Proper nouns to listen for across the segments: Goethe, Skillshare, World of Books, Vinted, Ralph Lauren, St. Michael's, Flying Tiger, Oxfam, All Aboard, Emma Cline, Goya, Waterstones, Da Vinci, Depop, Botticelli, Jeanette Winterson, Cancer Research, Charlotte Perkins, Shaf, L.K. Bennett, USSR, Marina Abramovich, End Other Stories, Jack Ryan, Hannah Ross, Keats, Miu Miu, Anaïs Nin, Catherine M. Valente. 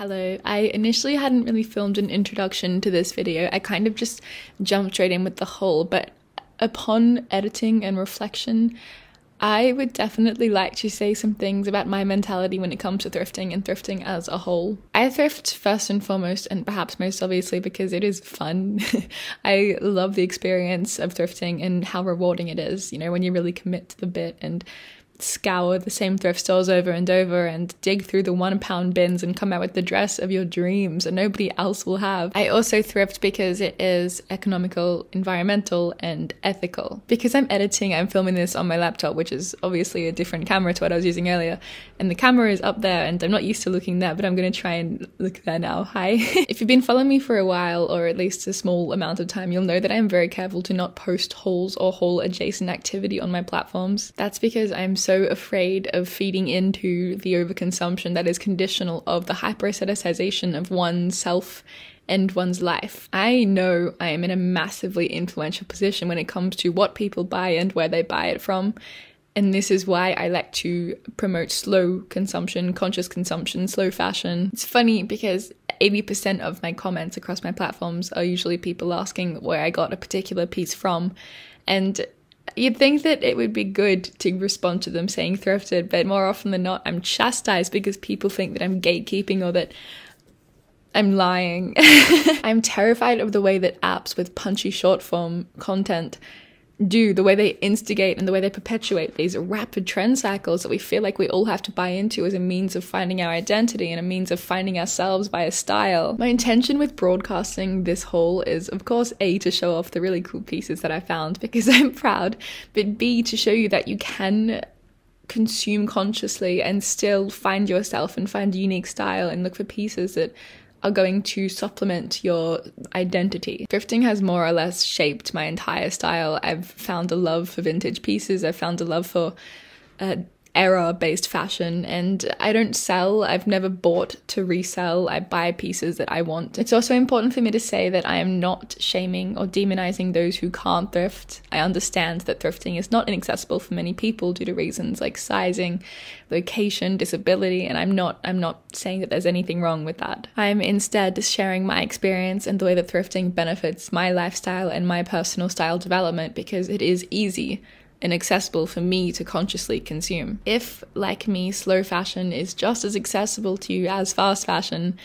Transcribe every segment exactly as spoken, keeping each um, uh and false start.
hello. I initially hadn't really filmed an introduction to this video. I kind of just jumped straight in with the whole, but upon editing and reflection, I would definitely like to say some things about my mentality when it comes to thrifting and thrifting as a whole. I thrift first and foremost, and perhaps most obviously, because it is fun. I love the experience of thrifting and how rewarding it is, you know, when you really commit to the bit and scour the same thrift stores over and over and dig through the one pound bins and come out with the dress of your dreams that nobody else will have. I also thrift because it is economical, environmental, and ethical. Because I'm editing, I'm filming this on my laptop, which is obviously a different camera to what I was using earlier, and the camera is up there and I'm not used to looking there, but I'm gonna try and look there now. Hi. If you've been following me for a while, or at least a small amount of time, you'll know that I'm very careful to not post hauls or haul adjacent activity on my platforms. That's because I'm so so afraid of feeding into the overconsumption that is conditional of the hyper-aestheticization of one's self and one's life. I know I am in a massively influential position when it comes to what people buy and where they buy it from, and this is why I like to promote slow consumption, conscious consumption, slow fashion. It's funny because eighty percent of my comments across my platforms are usually people asking where I got a particular piece from, and you'd think that it would be good to respond to them saying thrifted, but more often than not, I'm chastised because people think that I'm gatekeeping or that I'm lying. I'm terrified of the way that apps with punchy short form content do, the way they instigate and the way they perpetuate these rapid trend cycles that we feel like we all have to buy into as a means of finding our identity and a means of finding ourselves via style. My intention with broadcasting this haul is, of course, A, to show off the really cool pieces that I found because I'm proud, but B, to show you that you can consume consciously and still find yourself and find unique style and look for pieces that are going to supplement your identity. Thrifting has more or less shaped my entire style. I've found a love for vintage pieces, I've found a love for uh, era-based fashion, and I don't sell, I've never bought to resell, I buy pieces that I want. It's also important for me to say that I am not shaming or demonizing those who can't thrift. I understand that thrifting is not inaccessible for many people due to reasons like sizing, location, disability, and I'm not I'm not saying that there's anything wrong with that. I'm instead sharing my experience and the way that thrifting benefits my lifestyle and my personal style development because it is easy and accessible for me to consciously consume. If, like me, slow fashion is just as accessible to you as fast fashion,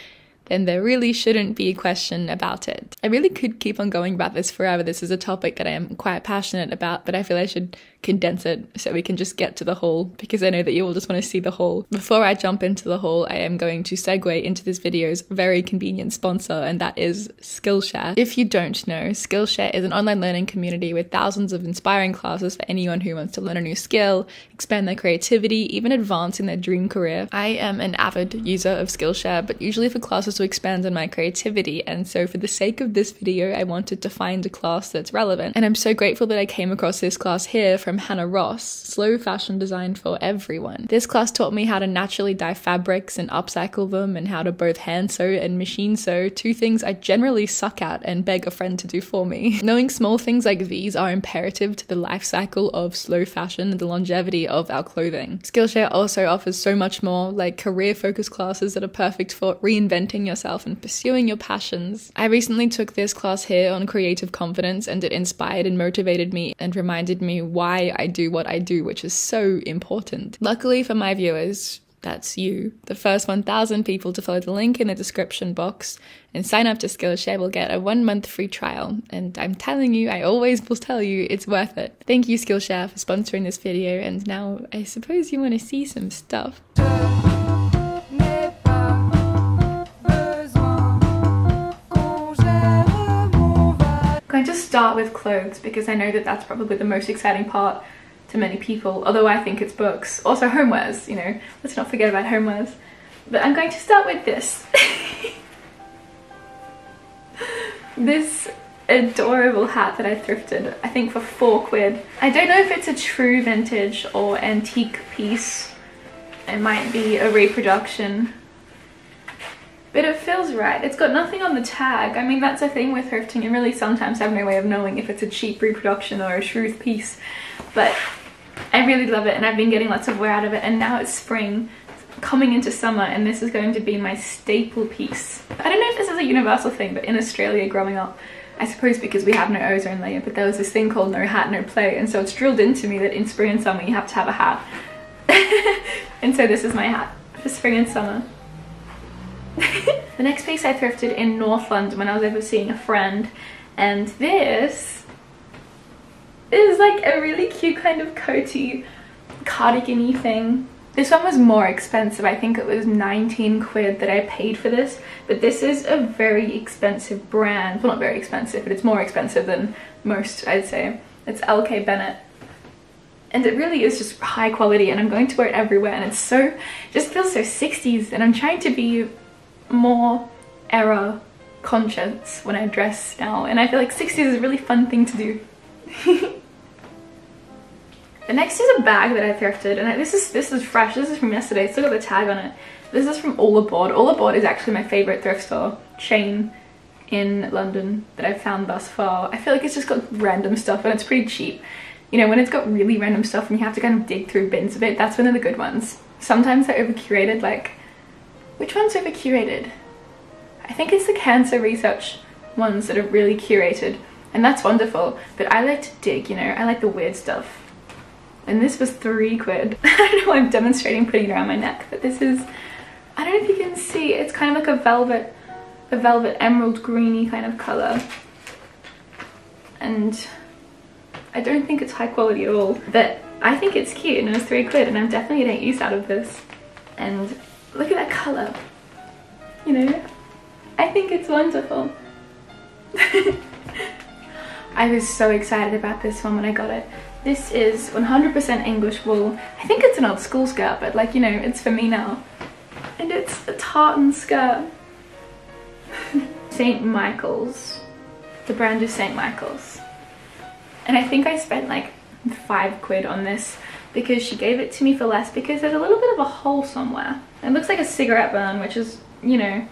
then there really shouldn't be a question about it. I really could keep on going about this forever. This is a topic that I am quite passionate about, but I feel I should condense it so we can just get to the haul because I know that you all just want to see the haul. Before I jump into the haul, I am going to segue into this video's very convenient sponsor, and that is Skillshare. If you don't know, Skillshare is an online learning community with thousands of inspiring classes for anyone who wants to learn a new skill, expand their creativity, even advance in their dream career. I am an avid user of Skillshare, but usually for classes to expand on my creativity, and so for the sake of this video I wanted to find a class that's relevant, and I'm so grateful that I came across this class here from Hannah Ross, Slow Fashion Design for Everyone. This class taught me how to naturally dye fabrics and upcycle them, and how to both hand sew and machine sew, two things I generally suck at and beg a friend to do for me. Knowing small things like these are imperative to the life cycle of slow fashion and the longevity of our clothing. Skillshare also offers so much more, like career focused classes that are perfect for reinventing yourself and pursuing your passions. I recently took this class here on creative confidence, and it inspired and motivated me and reminded me why I do what I do, which is so important. Luckily for my viewers, that's you, the first one thousand people to follow the link in the description box and sign up to Skillshare will get a one month free trial, and I'm telling you, I always will tell you, it's worth it. Thank you Skillshare for sponsoring this video, and now I suppose you want to see some stuff. I just start with clothes because I know that that's probably the most exciting part to many people, although I think it's books, also homewares, you know, let's not forget about homewares, but I'm going to start with this. This adorable hat that I thrifted, I think for four quid. I don't know if it's a true vintage or antique piece, it might be a reproduction, but it feels right. It's got nothing on the tag. I mean, that's a thing with thrifting, and really sometimes have no way of knowing if it's a cheap reproduction or a shrewd piece, but I really love it and I've been getting lots of wear out of it, and now it's spring. coming into summer, and this is going to be my staple piece. I don't know if this is a universal thing, but in Australia growing up, I suppose because we have no ozone layer, but there was this thing called no hat, no play, and so it's drilled into me that in spring and summer you have to have a hat. And so this is my hat for spring and summer. The next piece I thrifted in North London when I was over seeing a friend, and this is like a really cute kind of coaty, cardigan-y thing. This one was more expensive. I think it was nineteen quid that I paid for this, but this is a very expensive brand. Well, not very expensive, but it's more expensive than most, I'd say. It's L K Bennett. And it really is just high quality, and I'm going to wear it everywhere, and it's so, just feels so sixties, and I'm trying to be more era conscious when I dress now, and I feel like sixties is a really fun thing to do. The next is a bag that I thrifted, and this is this is fresh. This is from yesterday. It's still got the tag on it. This is from All Aboard. All Aboard is actually my favorite thrift store chain in London that I've found thus far. I feel like it's just got random stuff, and it's pretty cheap. You know, when it's got really random stuff and you have to kind of dig through bins of it, that's one of the good ones. Sometimes they're over curated. Like, which one's over curated? I think it's the Cancer Research ones that are really curated, and that's wonderful. But I like to dig. You know, I like the weird stuff. And this was three quid. I don't know why I'm demonstrating putting it around my neck, but this is, I don't know if you can see, it's kind of like a velvet, a velvet emerald greeny kind of color. And I don't think it's high quality at all, but I think it's cute, and it was three quid, and I'm definitely getting use out of this. And look at that color, you know? I think it's wonderful. I was so excited about this one when I got it. This is one hundred percent English wool. I think it's an old school skirt, but like, you know, it's for me now. And it's a tartan skirt. Saint Michael's. The brand is Saint Michael's. And I think I spent like five quid on this because she gave it to me for less because there's a little bit of a hole somewhere. It looks like a cigarette burn, which is, you know,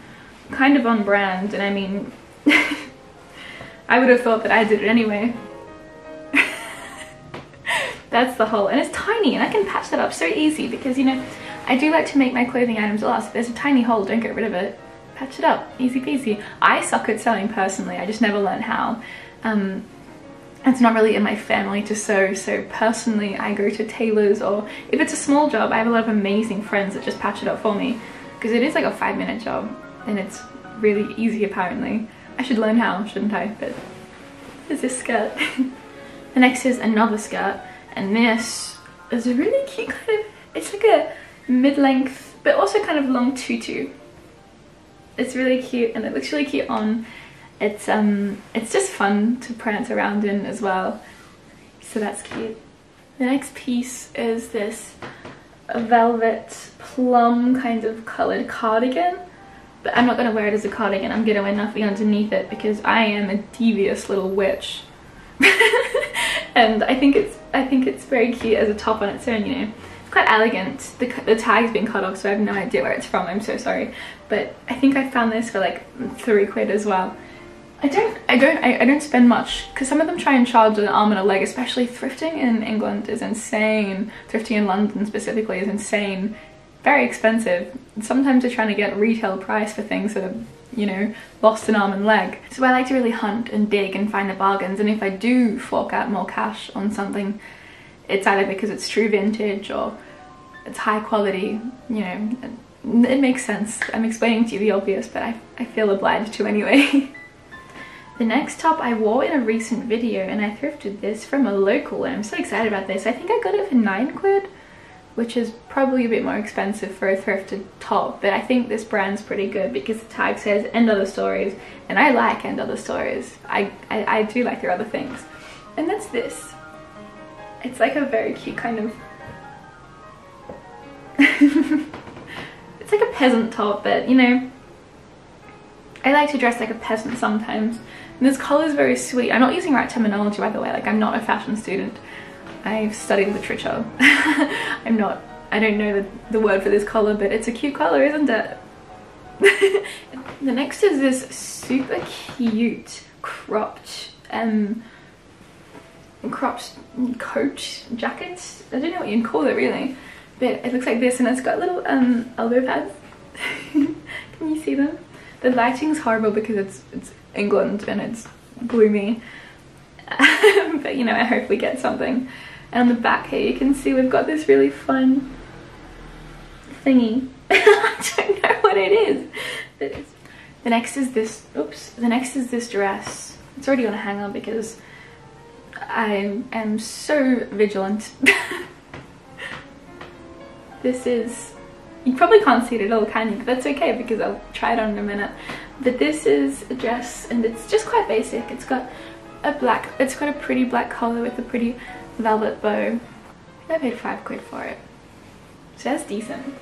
kind of on brand. And I mean, I would have thought that I did it anyway. That's the hole, and it's tiny, and I can patch that up so easy because, you know, I do like to make my clothing items last. If there's a tiny hole, don't get rid of it. Patch it up, easy peasy. I suck at sewing personally, I just never learned how. Um, it's not really in my family to sew, so personally I go to tailors, or if it's a small job, I have a lot of amazing friends that just patch it up for me because it is like a five minute job and it's really easy apparently. I should learn how, shouldn't I? But there's this skirt. The next is another skirt. And this is a really cute kind of, it's like a mid-length, but also kind of long tutu. It's really cute, and it looks really cute on. It's um, it's just fun to prance around in as well. So that's cute. The next piece is this velvet plum kind of colored cardigan. But I'm not gonna wear it as a cardigan. I'm gonna wear nothing underneath it because I am a devious little witch. And I think it's I think it's very cute as a top on its own, you know. It's quite elegant. The, the tag's been cut off, so I have no idea where it's from. I'm so sorry. But I think I found this for like three quid as well. I don't, I don't, I, I don't spend much because some of them try and charge an arm and a leg, especially thrifting in England is insane. Thrifting in London specifically is insane. Very expensive. And sometimes they're trying to get retail price for things that are, you know, lost an arm and leg. So I like to really hunt and dig and find the bargains, and if I do fork out more cash on something, it's either because it's true vintage or it's high quality, you know, it, it makes sense. I'm explaining to you the obvious, but I, I feel obliged to anyway. The next top I wore in a recent video, and I thrifted this from a local, and I'm so excited about this. I think I got it for nine quid, which is probably a bit more expensive for a thrifted top, but I think this brand's pretty good because the tag says End Other Stories, and I like End Other Stories. I, I, I do like their other things. And that's this. It's like a very cute kind of... it's like a peasant top, but you know, I like to dress like a peasant sometimes. And this color's very sweet. I'm not using right terminology, by the way, like I'm not a fashion student. I've studied literature. I'm not, I don't know the, the word for this colour, but it's a cute colour, isn't it? The next is this super cute cropped, um, cropped coat, jacket. I don't know what you'd call it really, But it looks like this, and it's got little um, elbow pads. Can you see them? The lighting's horrible because it's it's England and it's gloomy. But you know, I hope we get something. And on the back here you can see we've got this really fun thingy. I don't know what it is. But it's... The next is this, oops, the next is this dress. It's already on a hanger because I am so vigilant. This is, you probably can't see it at all, can you? But that's okay because I'll try it on in a minute. But this is a dress and it's just quite basic. It's got a black, it's got a pretty black collar with a pretty velvet bow. I paid five quid for it, so that's decent.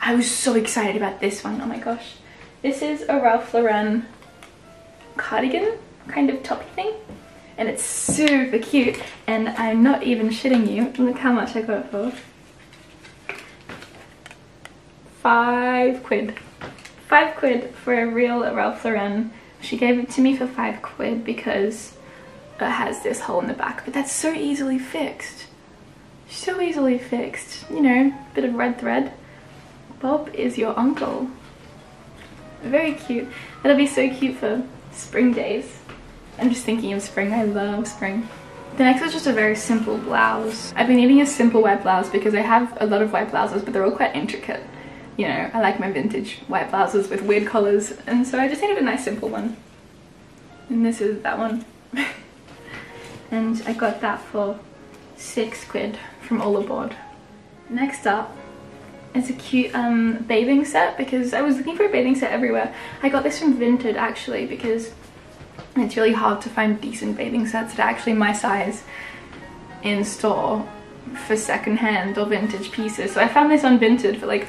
I was so excited about this one, oh my gosh. This is a Ralph Lauren cardigan, kind of toppy thing, and it's super cute, and I'm not even shitting you. Look how much I got it for. Five quid. Five quid for a real Ralph Lauren. She gave it to me for five quid because it has this hole in the back, but that's so easily fixed. So easily fixed. You know, bit of red thread. Bob is your uncle. Very cute. That'll be so cute for spring days. I'm just thinking of spring. I love spring. The next is just a very simple blouse. I've been needing a simple white blouse because I have a lot of white blouses, but they're all quite intricate. You know, I like my vintage white blouses with weird collars, and so I just needed a nice simple one. And this is that one. And I got that for six quid from All Aboard. Next up is a cute um, bathing set because I was looking for a bathing set everywhere. I got this from Vinted actually because it's really hard to find decent bathing sets that are actually my size in store for secondhand or vintage pieces. So I found this on Vinted for like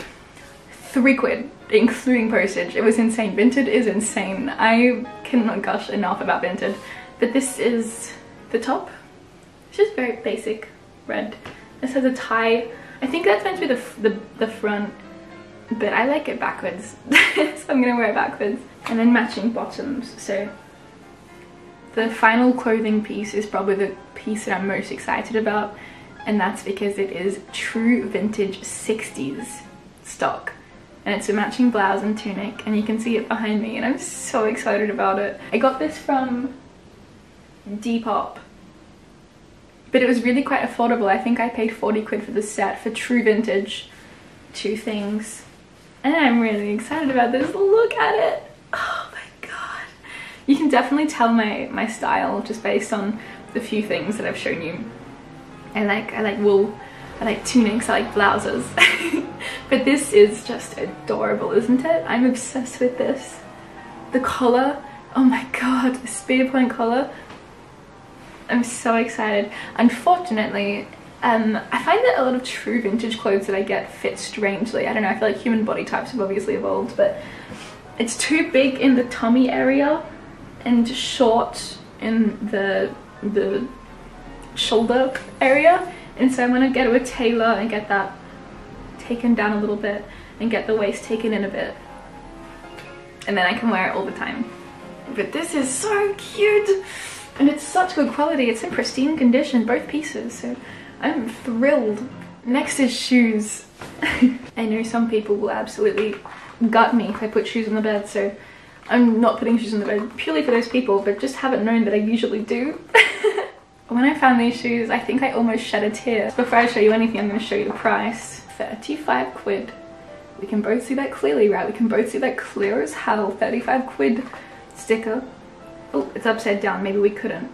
three quid, including postage. It was insane. Vinted is insane. I cannot gush enough about Vinted. But this is the top. It's just very basic red. This has a tie. I think that's meant to be the, f the, the front, but I like it backwards. So I'm gonna wear it backwards. And then matching bottoms. So the final clothing piece is probably the piece that I'm most excited about, and that's because it is true vintage sixties stock. And it's a matching blouse and tunic, and you can see it behind me, and I'm so excited about it. I got this from Depop, but it was really quite affordable. I think I paid forty quid for the set for true vintage two things, and I'm really excited about this. Look at it. Oh my god. You can definitely tell my my style just based on the few things that I've shown you. I like I like wool, I like tunics, I like blouses. But this is just adorable, isn't it? I'm obsessed with this. The collar, oh my god, the spear point collar. I'm so excited. Unfortunately, um, I find that a lot of true vintage clothes that I get fit strangely. I don't know, I feel like human body types have obviously evolved, but it's too big in the tummy area and short in the, the shoulder area. And so I'm gonna go to a tailor and get that taken down a little bit and get the waist taken in a bit, and then I can wear it all the time. But this is so cute, and it's such good quality. It's in pristine condition, both pieces, so I'm thrilled. Next is shoes. I know some people will absolutely gut me if I put shoes on the bed, so I'm not putting shoes on the bed purely for those people, but just haven't known that I usually do. When I found these shoes, I think I almost shed a tear. Before I show you anything, I'm going to show you the price. thirty-five quid. We can both see that clearly, right? We can both see that clear as hell. thirty-five quid sticker. Oh, it's upside down. Maybe we couldn't.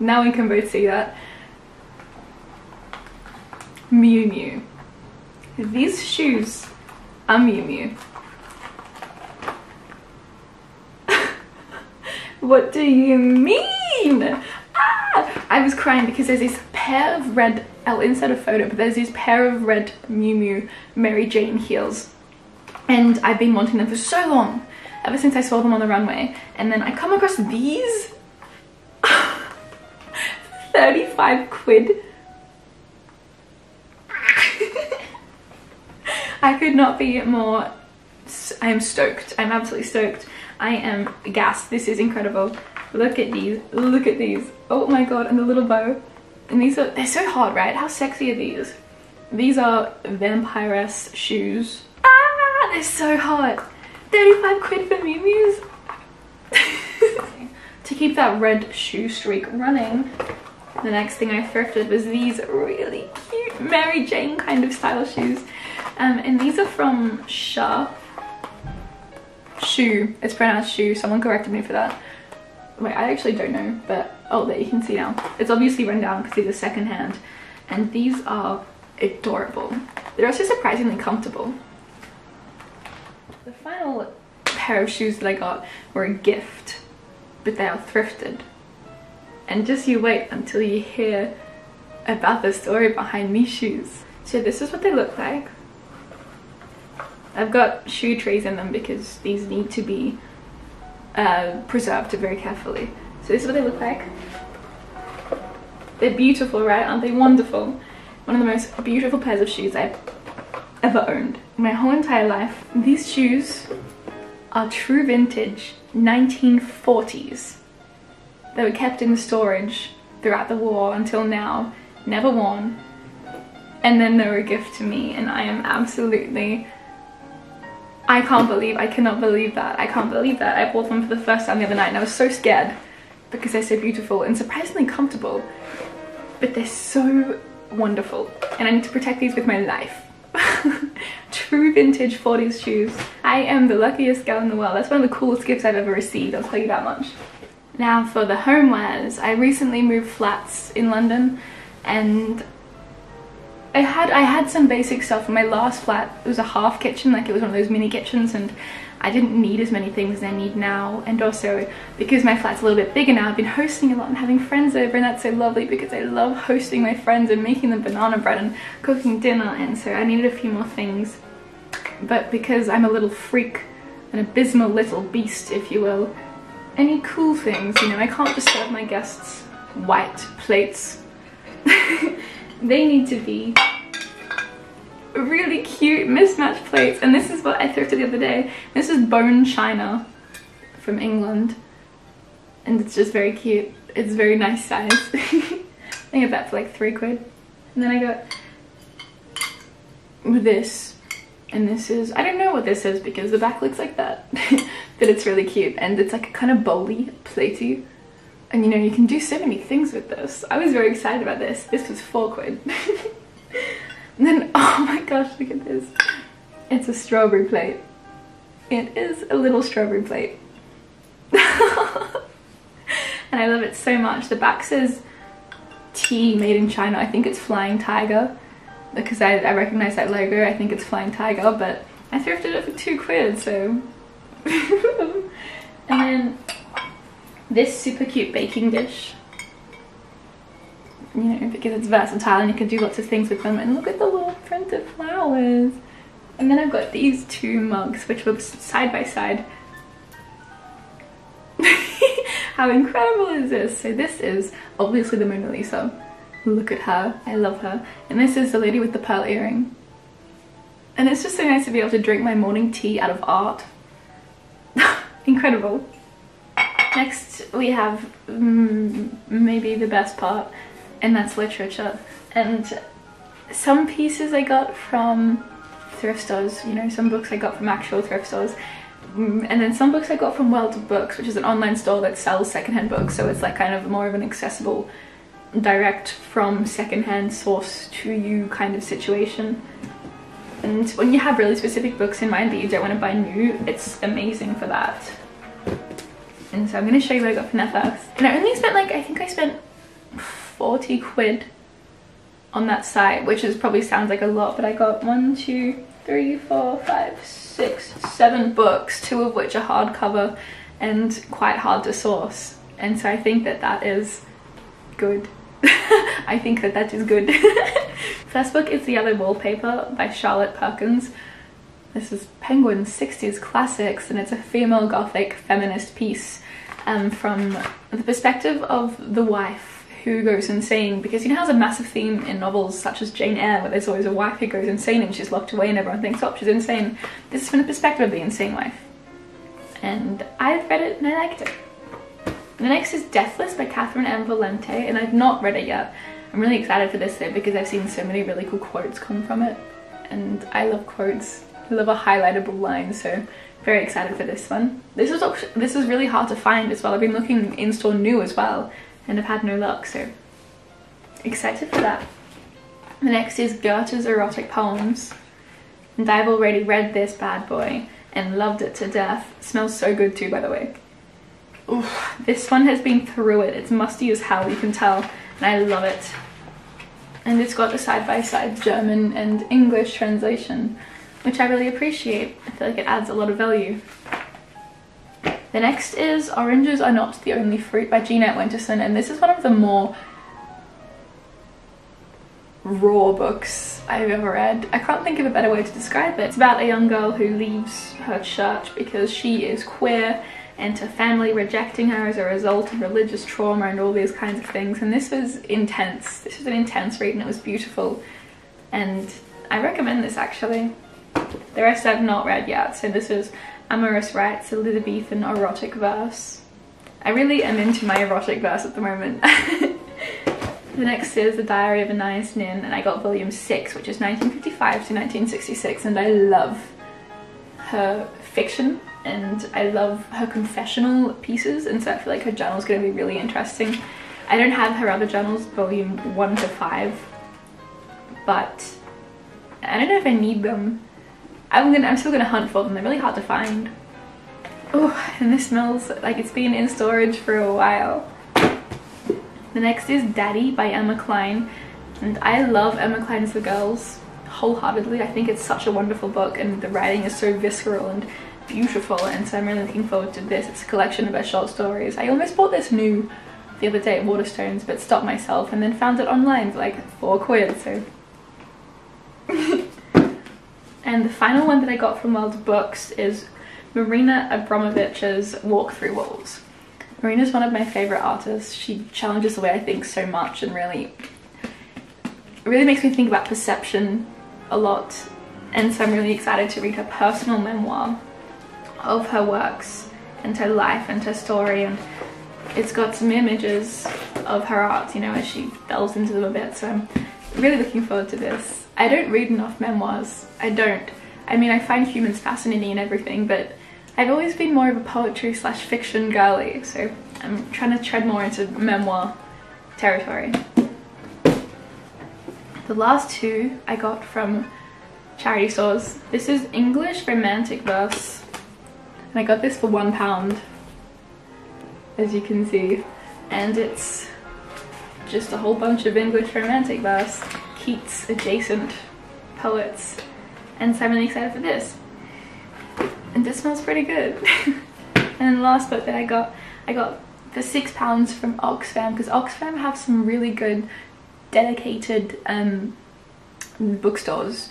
Now we can both see that. Miu Miu. These shoes are Miu Miu. What do you mean? Ah! I was crying because there's this pair of red, I'll insert a photo, but there's this pair of red Miu Miu Mary Jane heels, and I've been wanting them for so long, ever since I saw them on the runway, and then I come across these. thirty-five quid. I could not be more, I am stoked, I'm absolutely stoked. I am gassed, this is incredible. Look at these, look at these. Oh my god, and the little bow. And these are, they're so hard, right? How sexy are these? These are vampiress shoes. Ah, they're so hot. thirty-five quid for Miu Miu's. To keep that red shoe streak running, the next thing I thrifted was these really cute Mary Jane kind of style shoes. Um, and these are from Shaf. Shoe. It's pronounced shoe. Someone corrected me for that. Wait, I actually don't know, but oh, there you can see now. It's obviously run down because these are secondhand. And these are adorable. They're also surprisingly comfortable. The final pair of shoes that I got were a gift, but they are thrifted. And just you wait until you hear about the story behind these shoes. So this is what they look like. I've got shoe trays in them because these need to be uh, preserved very carefully. So this is what they look like. They're beautiful, right? Aren't they wonderful? One of the most beautiful pairs of shoes I've ever owned. My whole entire life. These shoes are true vintage nineteen forties. They were kept in storage throughout the war until now, never worn. And then they were a gift to me, and I am absolutely... I can't believe, I cannot believe that. I can't believe that. I bought them for the first time the other night and I was so scared because they're so beautiful and surprisingly comfortable, but they're so wonderful and I need to protect these with my life. True vintage forties shoes. I am the luckiest girl in the world. That's one of the coolest gifts I've ever received, I'll tell you that much. Now for the homewares. I recently moved flats in London and I had I had some basic stuff in my last flat. It was a half kitchen, like it was one of those mini kitchens, and I didn't need as many things as I need now. And also, because my flat's a little bit bigger now, I've been hosting a lot and having friends over, and that's so lovely because I love hosting my friends and making them banana bread and cooking dinner, and so I needed a few more things. But because I'm a little freak, an abysmal little beast, if you will, any cool things, you know, I can't just serve my guests white plates. They need to be really cute mismatched plates, and this is what I thrifted the other day. This is bone china from England, and it's just very cute. It's very nice size. I got that for like three quid. And then I got this, and this is, I don't know what this is because the back looks like that, but it's really cute, and it's like a kind of bowly, platey. And you know, you can do so many things with this. I was very excited about this. This was four quid. And then, oh my gosh, look at this. It's a strawberry plate. It is a little strawberry plate. And I love it so much. The back says tea made in China. I think it's Flying Tiger because I, I recognize that logo. I think it's Flying Tiger, but I thrifted it for two quid, so. And then, this super cute baking dish, you know, because it's versatile and you can do lots of things with them, and look at the little printed flowers. And then I've got these two mugs which were side by side. How incredible is this? So this is obviously the Mona Lisa. Look at her, I love her. And this is the lady with the pearl earring, and it's just so nice to be able to drink my morning tea out of art. Incredible. Next we have mm, maybe the best part, and that's literature. And some pieces I got from thrift stores, you know, some books I got from actual thrift stores, mm, and then some books I got from World of Books, which is an online store that sells secondhand books, so it's like kind of more of an accessible, direct from secondhand source to you kind of situation. And when you have really specific books in mind that you don't want to buy new, it's amazing for that. And so I'm going to show you what I got for Netflix. And I only spent like, I think I spent forty quid on that site, which is probably sounds like a lot, but I got one, two, three, four, five, six, seven books, two of which are hardcover and quite hard to source. And so I think that that is good. I think that that is good. First book is The Yellow Wallpaper by Charlotte Perkins. This is Penguin's sixties classics, and it's a female gothic feminist piece um, from the perspective of the wife who goes insane, because you know how there's a massive theme in novels such as Jane Eyre where there's always a wife who goes insane and she's locked away and everyone thinks, oh, she's insane. This is from the perspective of the insane wife. And I've read it and I liked it. The next is Deathless by Catherine M. Valente, and I've not read it yet. I'm really excited for this set because I've seen so many really cool quotes come from it, and I love quotes. I love a highlightable line, so very excited for this one. This was this was really hard to find as well. I've been looking in store new as well, and I've had no luck, so excited for that. The next is Goethe's erotic poems, and I've already read this bad boy and loved it to death. It smells so good too, by the way. Oof, this one has been through it. It's musty as hell, you can tell, and I love it. And it's got a side-by-side German and English translation, which I really appreciate. I feel like it adds a lot of value. The next is Oranges Are Not the Only Fruit by Jeanette Winterson, and this is one of the more raw books I've ever read. I can't think of a better way to describe it. It's about a young girl who leaves her church because she is queer, and her family rejecting her as a result of religious trauma and all these kinds of things. And this was intense. This was an intense read, and it was beautiful. And I recommend this, actually. The rest I've not read yet. So this is Amorous Rites, Elizabethan Erotic Verse. I really am into my erotic verse at the moment. The next is The Diary of Anaïs Nin, and I got volume six, which is nineteen fifty-five to nineteen sixty-six, and I love her fiction, and I love her confessional pieces, and so I feel like her journal is going to be really interesting. I don't have her other journals, volume one to five, but I don't know if I need them. I'm gonna, I'm still going to hunt for them. They're really hard to find. Oh, and this smells like it's been in storage for a while. The next is Daddy by Emma Cline, and I love Emma Cline's The Girls wholeheartedly. I think it's such a wonderful book, and the writing is so visceral and beautiful, and so I'm really looking forward to this. It's a collection of her short stories. I almost bought this new the other day at Waterstones, but stopped myself, and then found it online for like four quid, so. And the final one that I got from World of Books is Marina Abramovich's Walk Through Walls. Marina's one of my favourite artists. She challenges the way I think so much, and really, really makes me think about perception a lot, and so I'm really excited to read her personal memoir of her works and her life and her story, and it's got some images of her art, you know, as she delves into them a bit, so I'm really looking forward to this. I don't read enough memoirs. I don't. I mean, I find humans fascinating and everything, but I've always been more of a poetry slash fiction girly, so I'm trying to tread more into memoir territory. The last two I got from charity stores. This is English Romantic Verse, and I got this for one pound, as you can see, and it's just a whole bunch of English romantic verse, Keats adjacent poets, and so I'm really excited for this. And this smells pretty good. And then the last book that I got, I got for six pounds from Oxfam, because Oxfam have some really good dedicated um, bookstores,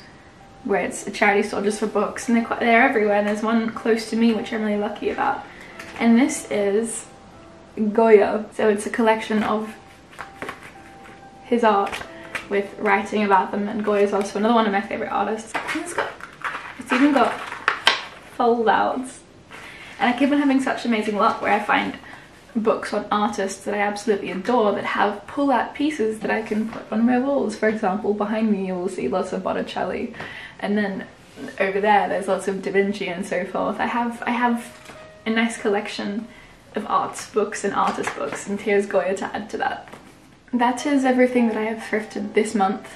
where it's a charity store just for books, and they're, quite, they're everywhere, and there's one close to me which I'm really lucky about. And this is Goya, so it's a collection of his art with writing about them, and Goya is also another one of my favourite artists. And it's got, it's even got fold-outs, and I keep on having such amazing luck where I find books on artists that I absolutely adore that have pull-out pieces that I can put on my walls. For example, behind me you will see lots of Botticelli, and then over there there's lots of Da Vinci and so forth. I have I have a nice collection of arts books and artist books, and here's Goya to add to that. That is everything that I have thrifted this month.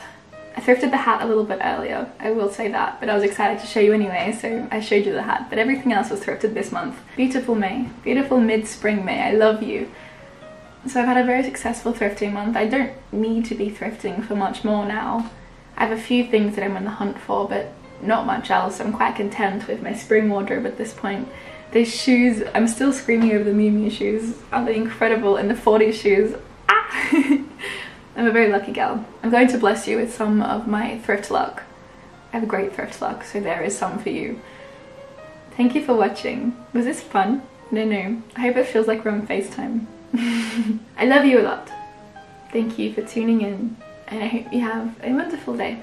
I thrifted the hat a little bit earlier, I will say that, but I was excited to show you anyway, so I showed you the hat, but everything else was thrifted this month. Beautiful May. Beautiful mid-spring May. I love you. So I've had a very successful thrifting month. I don't need to be thrifting for much more now. I have a few things that I'm on the hunt for, but not much else. I'm quite content with my spring wardrobe at this point. These shoes, I'm still screaming over the Miu Miu shoes. Are they incredible? And the forties shoes. Ah! I'm a very lucky gal. I'm going to bless you with some of my thrift luck. I have great thrift luck, so there is some for you. Thank you for watching. Was this fun? No, no. I hope it feels like we're on FaceTime. I love you a lot. Thank you for tuning in, and I hope you have a wonderful day.